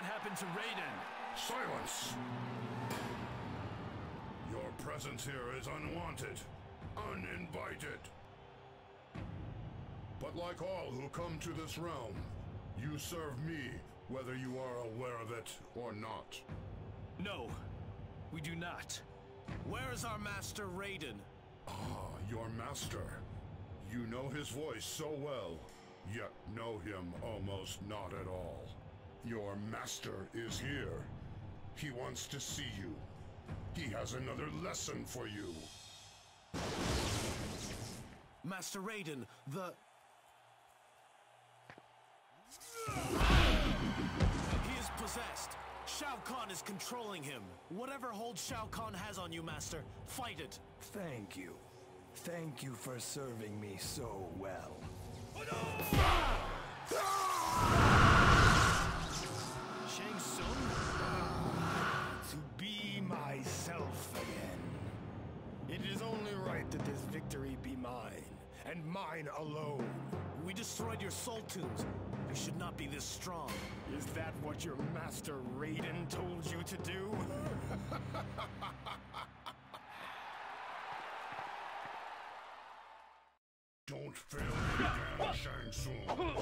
what happened to Raiden. Silence! Your presence here is unwanted, uninvited. But like all who come to this realm, you serve me whether you are aware of it or not. No, we do not. Where is our master Raiden? Ah, your master. You know his voice so well, yet know him almost not at all. Your master is here. He wants to see you. He has another lesson for you. Master Raiden, the... He is possessed. Shao Kahn is controlling him. Whatever hold Shao Kahn has on you, Master, fight it. Thank you. Thank you for serving me so well. Oh, no! Shang Tsung? To be myself again. It is only right that this victory be mine, and mine alone. We destroyed your soul tombs. You should not be this strong. Is that what your master Raiden told you to do? Don't fail me again, Shang Tsung.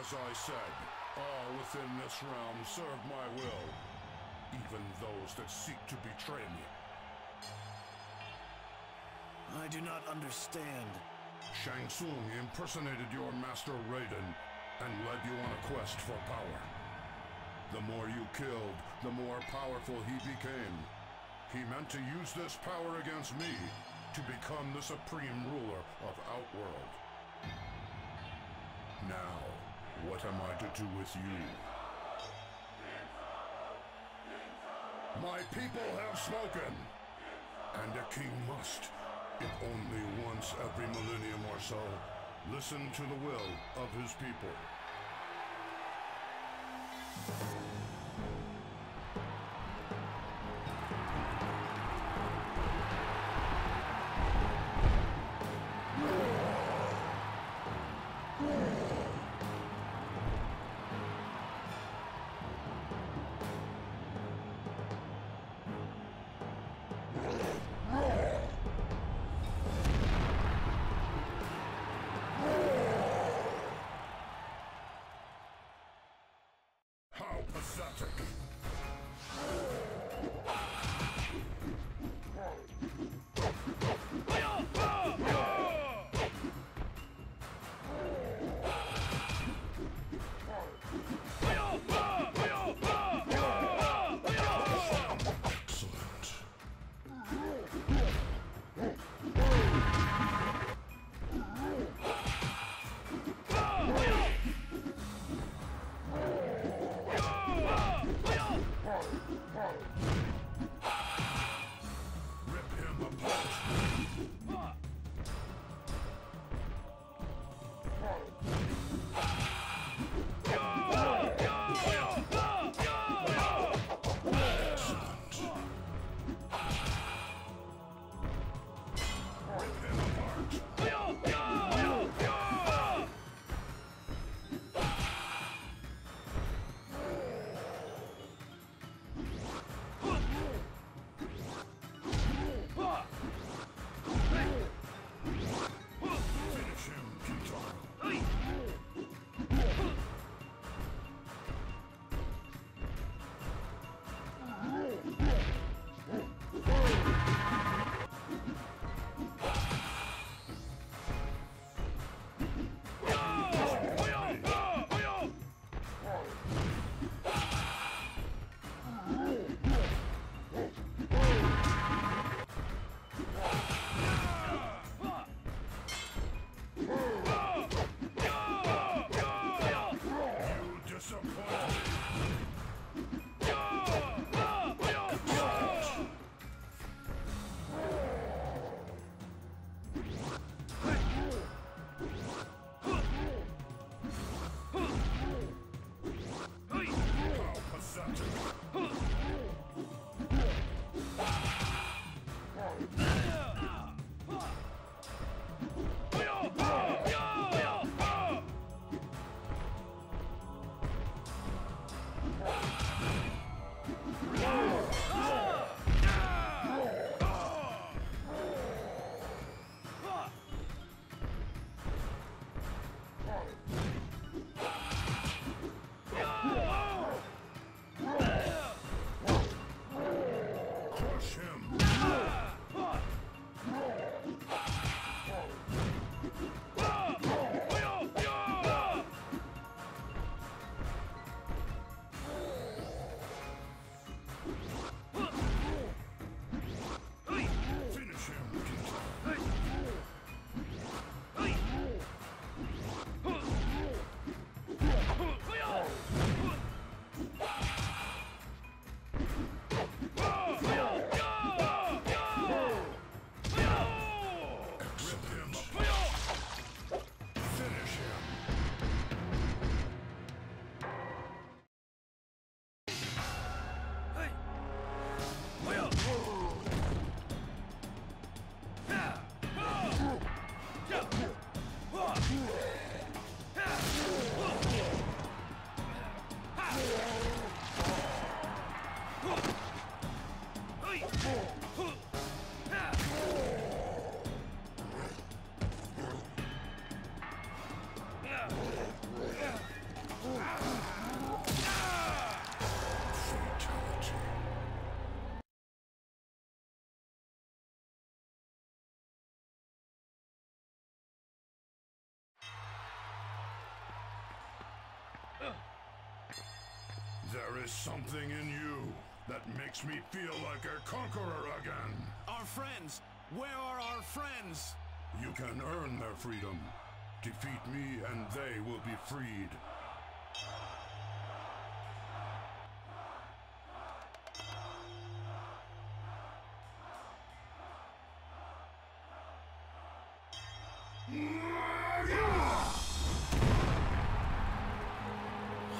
As I said, all within this realm serve my will, even those that seek to betray me. I do not understand. Shang Tsung impersonated your master Raiden and led you on a quest for power. The more you killed, the more powerful he became. He meant to use this power against me to become the supreme ruler of Outworld. Now, what am I to do with you? My people have spoken, and a king must, if only once every millennium or so, listen to the will of his people. There is something in you that makes me feel like a conqueror again. Our friends! Where are our friends? You can earn their freedom. Defeat me and they will be freed.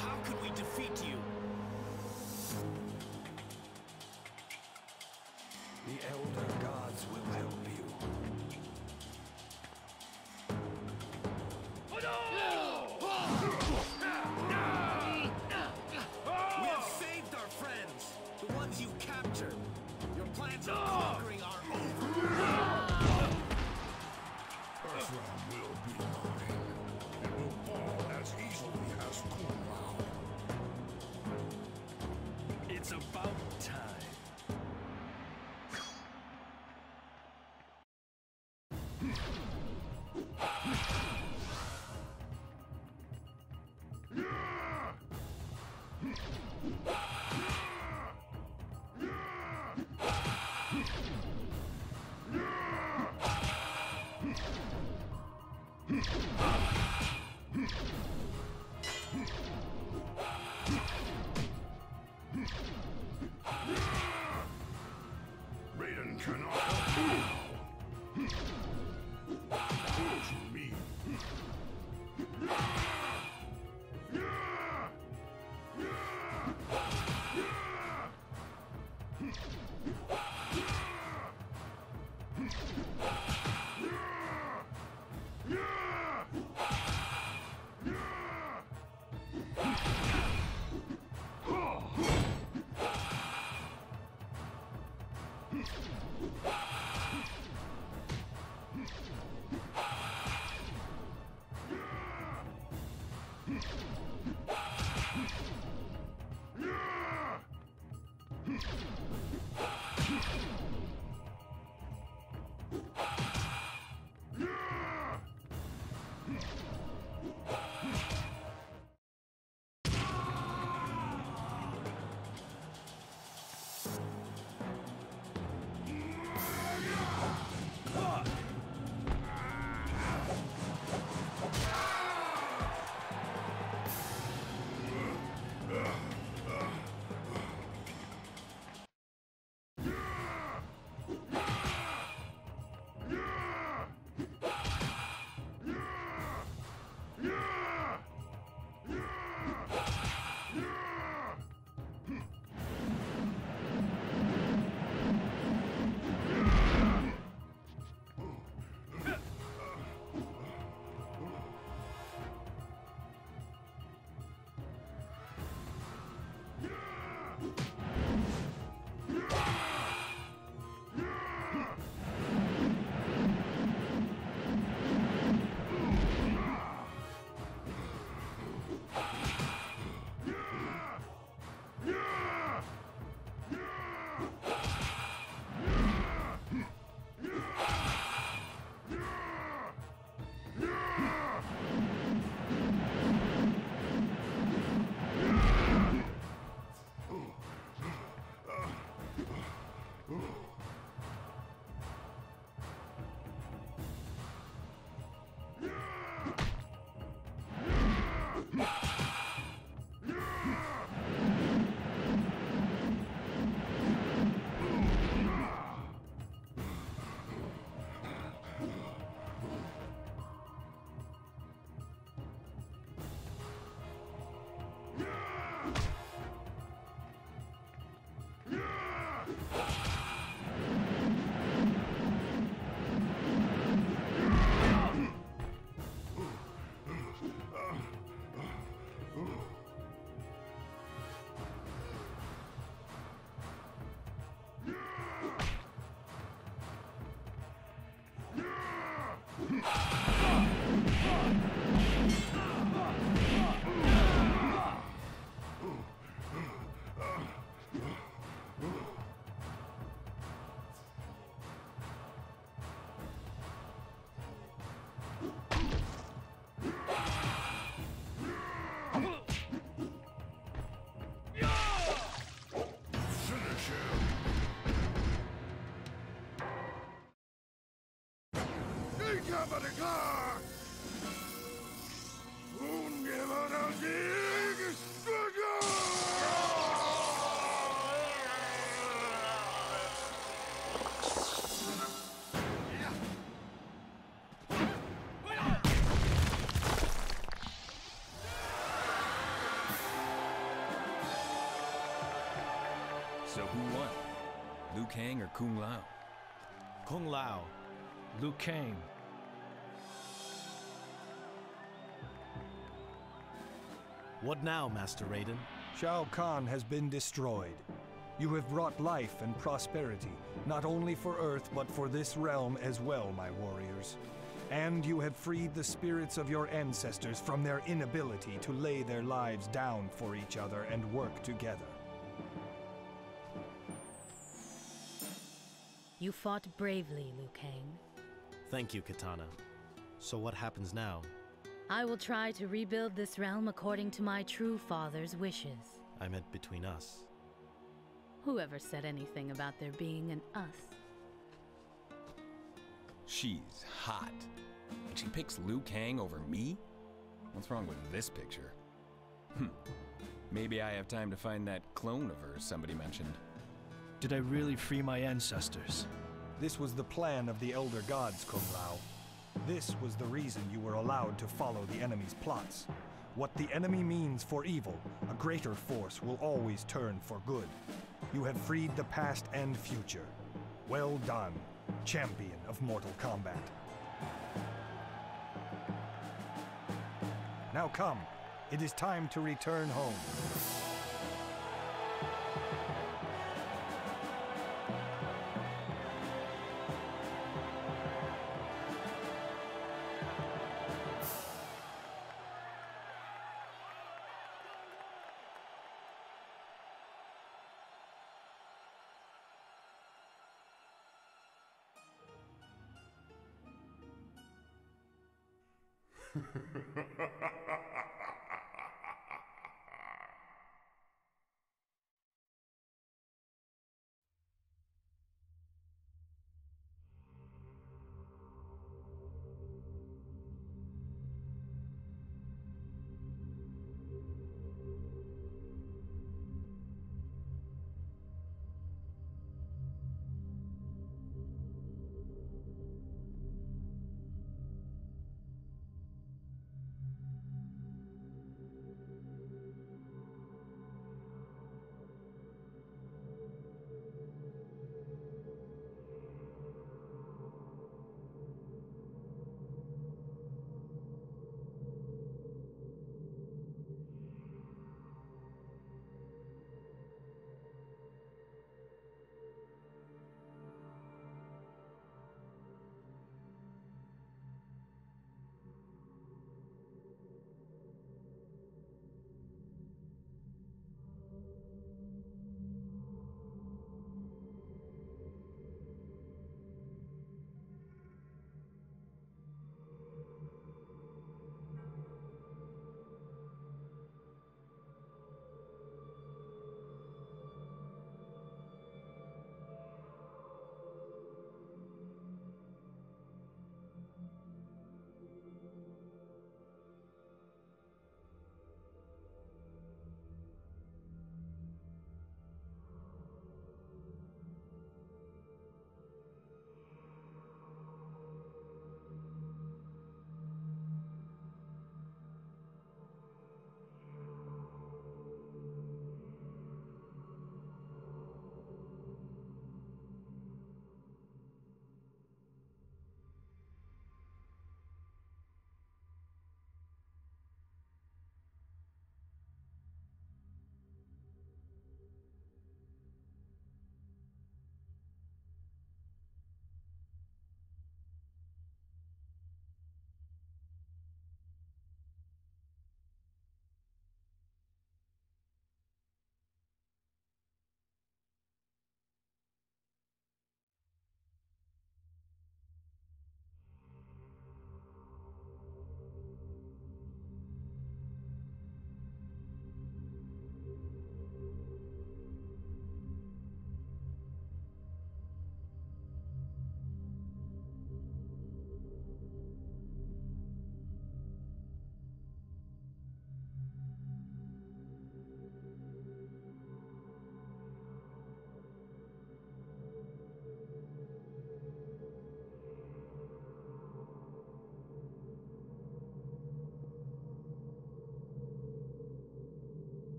How could we defeat you? The Elder Gods will help you. We have saved our friends, the ones you captured. Your plans are conquering our own. This round will be mine. It will fall as easily as Kung Lao. It's about time. Raiden cannot help you. To me. So who won? Liu Kang or Kung Lao? Kung Lao. Liu Kang. What now, Master Raiden? Shao Kahn has been destroyed. You have brought life and prosperity, not only for Earth, but for this realm as well, my warriors. And you have freed the spirits of your ancestors from their inability to lay their lives down for each other and work together. You fought bravely, Liu Kang. Thank you, Kitana. So what happens now? I will try to rebuild this realm according to my true father's wishes. I meant between us. Whoever said anything about there being an us? She's hot. And she picks Liu Kang over me? What's wrong with this picture? Maybe I have time to find that clone of hers somebody mentioned. Did I really free my ancestors? This was the plan of the Elder Gods, Kung Lao. This was the reason you were allowed to follow the enemy's plots. What the enemy means for evil, a greater force will always turn for good. You have freed the past and future. Well done, champion of Mortal Kombat. Now come, it is time to return home.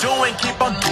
doing, keep on doing.